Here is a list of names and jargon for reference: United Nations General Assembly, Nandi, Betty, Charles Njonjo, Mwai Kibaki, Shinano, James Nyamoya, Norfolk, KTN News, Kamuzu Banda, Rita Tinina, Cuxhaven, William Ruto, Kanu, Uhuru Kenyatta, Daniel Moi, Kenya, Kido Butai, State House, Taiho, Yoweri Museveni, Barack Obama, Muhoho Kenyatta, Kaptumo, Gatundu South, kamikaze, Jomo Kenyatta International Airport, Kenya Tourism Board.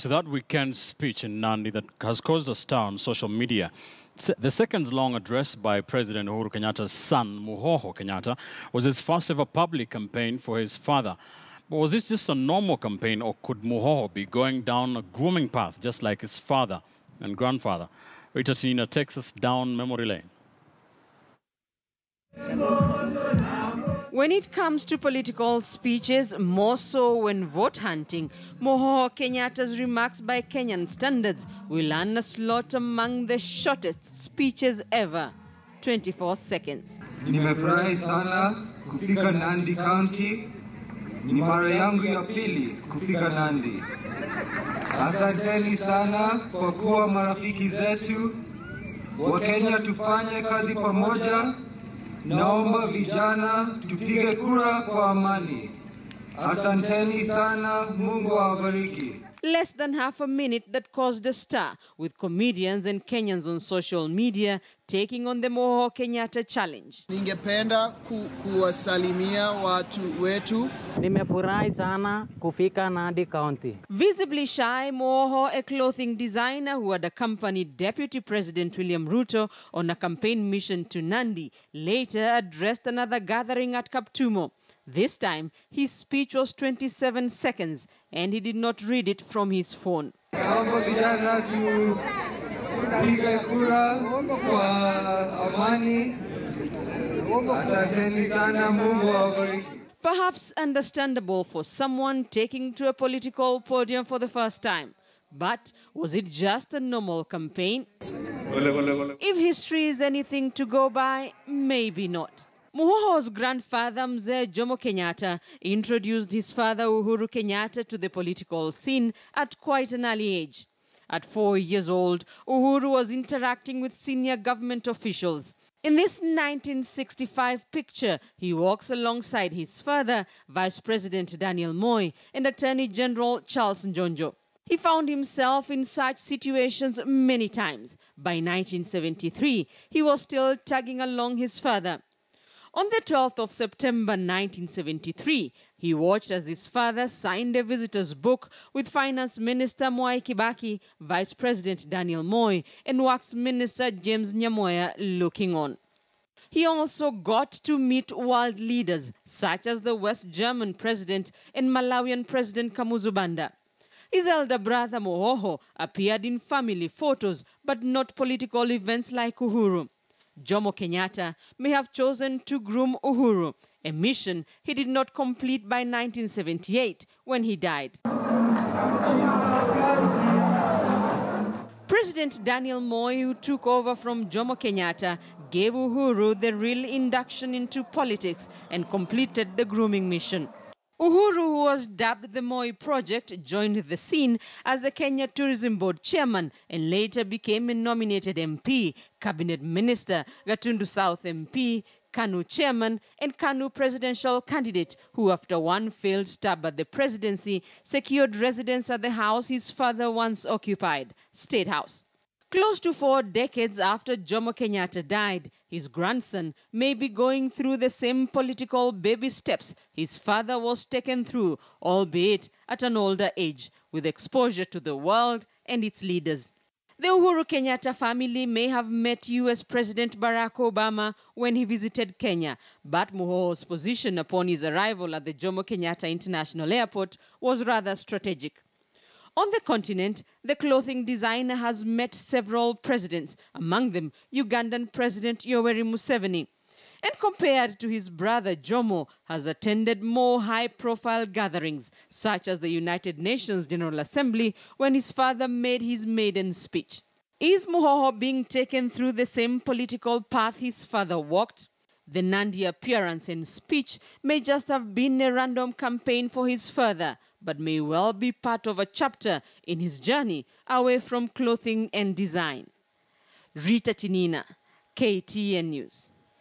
to that weekend speech in Nandi that has caused a stir on social media. The seconds-long address by President Uhuru Kenyatta's son, Muhoho Kenyatta, was his first-ever public campaign for his father. But was this just a normal campaign, or could Muhoho be going down a grooming path, just like his father and grandfather? Rita Tinina takes us down memory lane. When it comes to political speeches, more so when vote hunting, Muhoho Kenyatta's remarks by Kenyan standards will earn a slot among the shortest speeches ever, 24 seconds. Nimefurahi sana kufika Nandi County. Ni mara yangu ya pili kufika Nandi. Asanteni sana kwa kuwa marafiki zetu. Wakenya tufanye kazi pamoja. Naomba vijana tupige kura kwa amani. Asanteni sana, Mungu awabariki. Less than half a minute that caused a stir, with comedians and Kenyans on social media taking on the Muhoho Kenyatta challenge. Ningependa kuwasalimia watu wetu. Nimefurahi sana kufika Nandi County. Visibly shy, Muhoho, a clothing designer who had accompanied Deputy President William Ruto on a campaign mission to Nandi, later addressed another gathering at Kaptumo. This time, his speech was 27 seconds, and he did not read it from his phone. Perhaps understandable for someone taking to a political podium for the first time. But was it just a normal campaign? If history is anything to go by, maybe not. Muhoho's grandfather, Mzee Jomo Kenyatta, introduced his father Uhuru Kenyatta to the political scene at quite an early age. At 4 years old, Uhuru was interacting with senior government officials. In this 1965 picture, he walks alongside his father, Vice President Daniel Moi, and Attorney General Charles Njonjo. He found himself in such situations many times. By 1973, he was still tugging along his father. On the 12th of September 1973, he watched as his father signed a visitor's book with Finance Minister Mwai Kibaki, Vice President Daniel Moi, and Works Minister James Nyamoya looking on. He also got to meet world leaders such as the West German President and Malawian President Kamuzu Banda. His elder brother Muhoho appeared in family photos but not political events like Uhuru. Jomo Kenyatta may have chosen to groom Uhuru, a mission he did not complete by 1978 when he died. President Daniel Moi, who took over from Jomo Kenyatta, gave Uhuru the real induction into politics and completed the grooming mission. Uhuru, who was dubbed the Moi Project, joined the scene as the Kenya Tourism Board chairman and later became a nominated MP, cabinet minister, Gatundu South MP, Kanu chairman, and Kanu presidential candidate, who after one failed stab at the presidency, secured residence at the house his father once occupied, State House. Close to 4 decades after Jomo Kenyatta died, his grandson may be going through the same political baby steps his father was taken through, albeit at an older age, with exposure to the world and its leaders. The Uhuru Kenyatta family may have met U.S. President Barack Obama when he visited Kenya, but Muhoho's position upon his arrival at the Jomo Kenyatta International Airport was rather strategic. On the continent, the clothing designer has met several presidents, among them Ugandan President Yoweri Museveni, and compared to his brother Jomo, has attended more high-profile gatherings, such as the United Nations General Assembly, when his father made his maiden speech. Is Muhoho being taken through the same political path his father walked? The Nandi appearance and speech may just have been a random campaign for his father, but may well be part of a chapter in his journey away from clothing and design. Rita Tinina, KTN News.